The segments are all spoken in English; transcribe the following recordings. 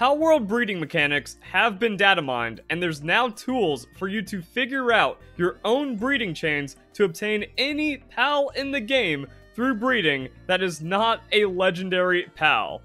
Palworld breeding mechanics have been data mined, and there's now tools for you to figure out your own breeding chains to obtain any Pal in the game through breeding that is not a legendary Pal.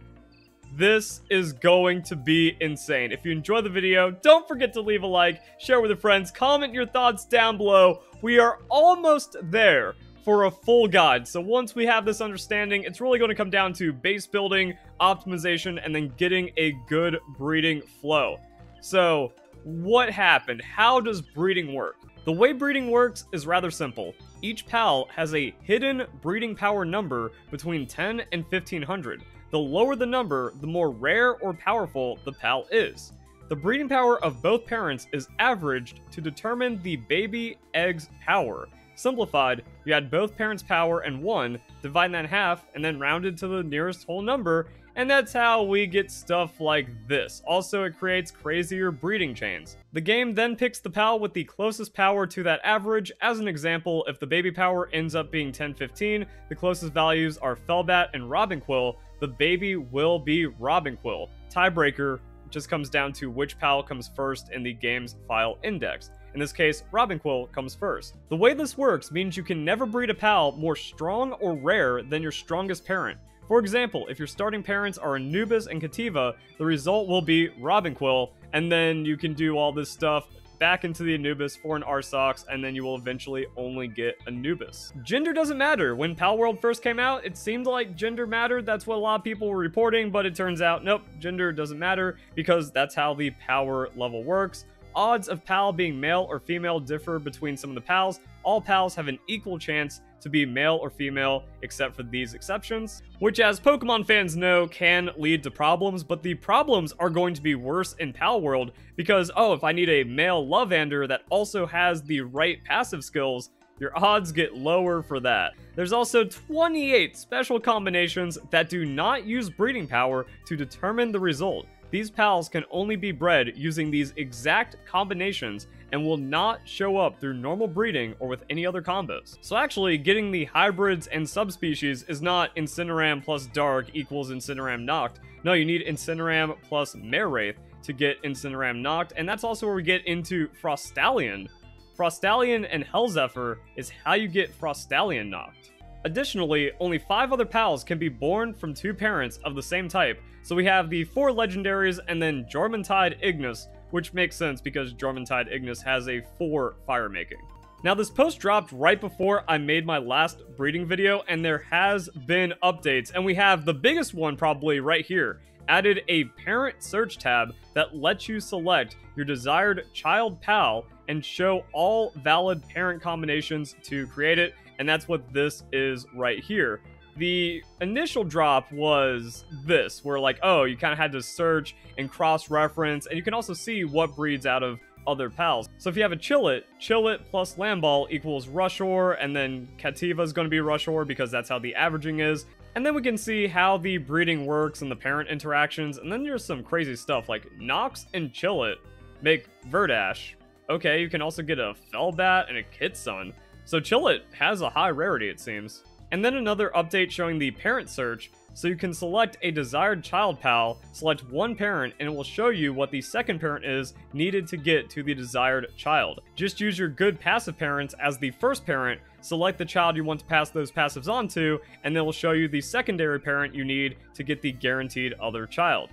This is going to be insane. If you enjoy the video, don't forget to leave a like, share with your friends, comment your thoughts down below. We are almost there for a full guide. So once we have this understanding, it's really going to come down to base building, optimization, and then getting a good breeding flow. So what happened? How does breeding work? The way breeding works is rather simple. Each Pal has a hidden breeding power number between 10 and 1500. The lower the number, the more rare or powerful the Pal is. The breeding power of both parents is averaged to determine the baby egg's power. Simplified, you add both parents' power and 1, divide that in half, and then round it to the nearest whole number, and that's how we get stuff like this. Also, it creates crazier breeding chains. The game then picks the Pal with the closest power to that average. As an example, if the baby power ends up being 1015, the closest values are Felbat and Robinquill. The baby will be Robinquill. Tiebreaker just comes down to which Pal comes first in the game's file index. In this case, Robinquill comes first. The way this works means you can never breed a Pal more strong or rare than your strongest parent. For example, if your starting parents are Anubis and Kativa, the result will be Robinquill, and then you can do all this stuff back into the Anubis for an Arsox, and then you will eventually only get Anubis. Gender doesn't matter. When Palworld first came out, it seemed like gender mattered. That's what a lot of people were reporting, but it turns out, nope, gender doesn't matter because that's how the power level works. Odds of Pal being male or female differ between some of the Pals. All Pals have an equal chance to be male or female, except for these exceptions, which, as Pokemon fans know, can lead to problems. But the problems are going to be worse in Palworld because, oh, if I need a male Lovander that also has the right passive skills, your odds get lower for that. There's also 28 special combinations that do not use breeding power to determine the result. These Pals can only be bred using these exact combinations and will not show up through normal breeding or with any other combos. So actually, getting the hybrids and subspecies is not Incineram plus Dark equals Incineram Noct. No, you need Incineram plus Mare Wraith to get Incineram Noct, and that's also where we get into Frostallion. Frostallion and Hellzephyr is how you get Frostallion Noct. Additionally, only 5 other Pals can be born from 2 parents of the same type, so we have the 4 legendaries and then Jormuntide Ignis, which makes sense because Jormuntide Ignis has a 4 fire making. Now, this post dropped right before I made my last breeding video, and there has been updates, and we have the biggest one probably right here. Added a parent search tab that lets you select your desired child Pal and show all valid parent combinations to create it. And that's what this is right here. The initial drop was this, where like, oh, you kind of had to search and cross-reference, and you can also see what breeds out of other Pals. So if you have a Chillet plus Lamball equals Rushoar, and then Kativa is going to be Rushoar because that's how the averaging is. And then we can see how the breeding works and the parent interactions, and then there's some crazy stuff like Nox and Chillet make Verdash. Okay, you can also get a Felbat and a Kitsun. So Chillet has a high rarity, it seems. And then another update showing the parent search, so you can select a desired child Pal, select one parent, and it will show you what the second parent is needed to get to the desired child. Just use your good passive parents as the first parent, select the child you want to pass those passives on to, and then it will show you the secondary parent you need to get the guaranteed other child.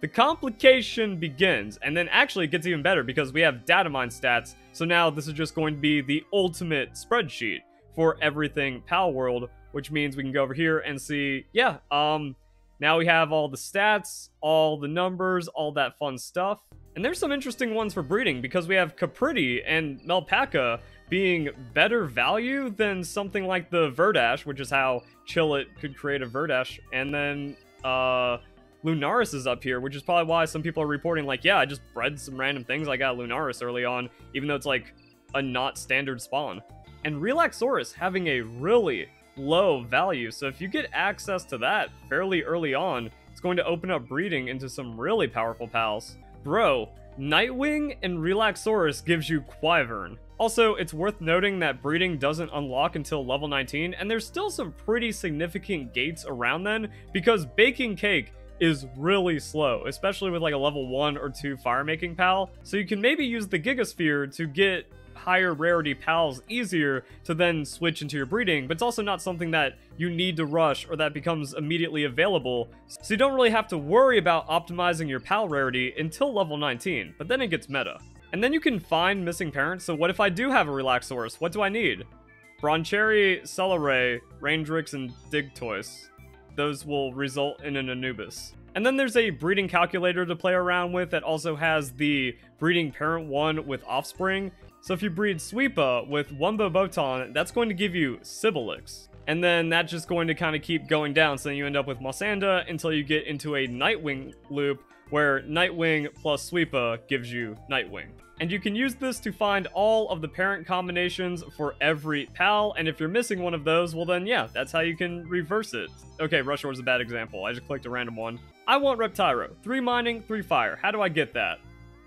The complication begins, and then actually it gets even better because we have data mine stats, so now this is just going to be the ultimate spreadsheet for everything Palworld, which means we can go over here and see, yeah, now we have all the stats, all the numbers, all that fun stuff. And there's some interesting ones for breeding because we have Capriti and Melpaca being better value than something like the Verdash, which is how Chillet could create a Verdash. And then Lunaris is up here, which is probably why some people are reporting like, yeah, I just bred some random things. I got Lunaris early on, even though it's like a not standard spawn. And Relaxaurus having a really low value, so if you get access to that fairly early on, it's going to open up breeding into some really powerful Pals. Bro, Nightwing and Relaxaurus gives you Quivern. Also, it's worth noting that breeding doesn't unlock until level 19, and there's still some pretty significant gates around then, because baking cake is really slow, especially with like a level 1 or 2 fire-making pal. So you can maybe use the Gigasphere to get higher rarity pals easier to then switch into your breeding, but it's also not something that you need to rush or that becomes immediately available, so you don't really have to worry about optimizing your pal rarity until level 19, but then it gets meta. And then you can find missing parents, so what if I do have a Relaxaurus? What do I need? Broncherry, Cellaray, Rangrix, and digtoys. Those will result in an Anubis. And then there's a breeding calculator to play around with that also has the breeding parent one with offspring. So if you breed Sweepa with Wumbo Botan, that's going to give you Sibilix. And then that's just going to kind of keep going down, so then you end up with Mossanda until you get into a Nightwing loop where Nightwing plus Sweepa gives you Nightwing. And you can use this to find all of the parent combinations for every pal, and if you're missing one of those, well then yeah, that's how you can reverse it. Okay, Rushoar's a bad example. I just clicked a random one. I want Reptyro. 3 mining, 3 fire. How do I get that?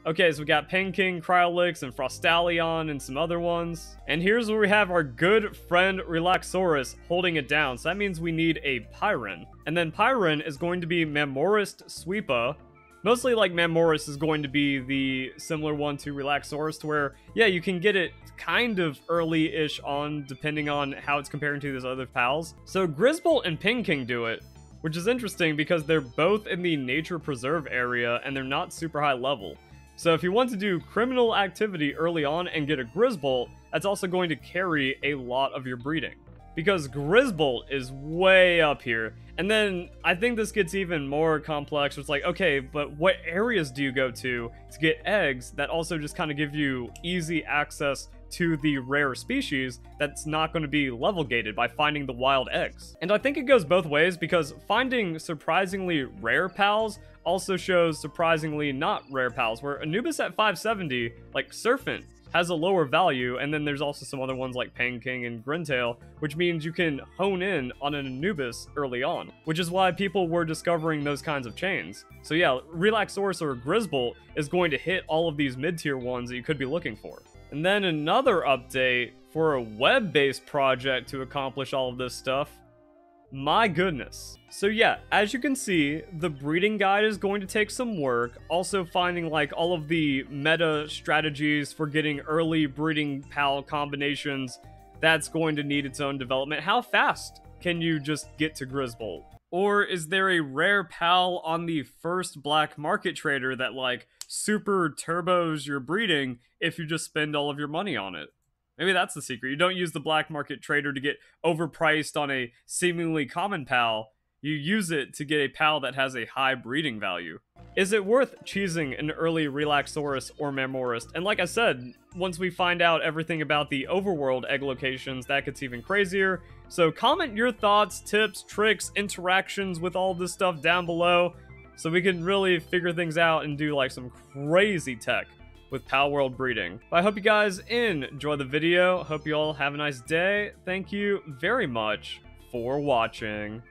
Okay, so we got Penking, Cryolix, and Frostallion, and some other ones. And here's where we have our good friend Relaxaurus holding it down. So that means we need a Pyron. And then Pyron is going to be Memorist Sweepa. Mostly like Memorist is going to be the similar one to Relaxaurus, to where, yeah, you can get it kind of early-ish on, depending on how it's comparing to those other pals. So Grizzbolt and Penking do it, which is interesting because they're both in the Nature Preserve area, and they're not super high level. So if you want to do criminal activity early on and get a Grizzbolt, that's also going to carry a lot of your breeding. Because Grizzbolt is way up here. And then I think this gets even more complex. It's like, okay, but what areas do you go to get eggs that also just kind of give you easy access to the rare species that's not going to be level gated by finding the wild eggs? And I think it goes both ways, because finding surprisingly rare pals also shows surprisingly not rare pals, where Anubis at 570, like Serpent, has a lower value, and then there's also some other ones like Panking and Grintail, which means you can hone in on an Anubis early on, which is why people were discovering those kinds of chains. So yeah, Relaxaurus or Grizzbolt is going to hit all of these mid-tier ones that you could be looking for. And then another update for a web-based project to accomplish all of this stuff. My goodness. So yeah, as you can see, the breeding guide is going to take some work. Also finding like all of the meta strategies for getting early breeding pal combinations, that's going to need its own development. How fast can you just get to Grizzbolt? Or is there a rare pal on the first black market trader that like super turbos your breeding if you just spend all of your money on it? Maybe that's the secret. You don't use the black market trader to get overpriced on a seemingly common pal. You use it to get a pal that has a high breeding value. Is it worth cheesing an early Relaxaurus or Memorist? And like I said, once we find out everything about the overworld egg locations, that gets even crazier. So comment your thoughts, tips, tricks, interactions with all this stuff down below, so we can really figure things out and do like some crazy tech with Palworld breeding. But I hope you guys enjoy the video. Hope you all have a nice day. Thank you very much for watching.